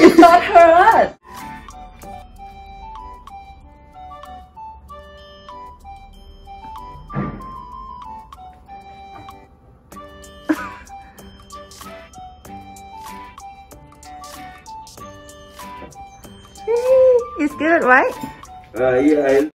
You got her up. It's good, right? Yeah.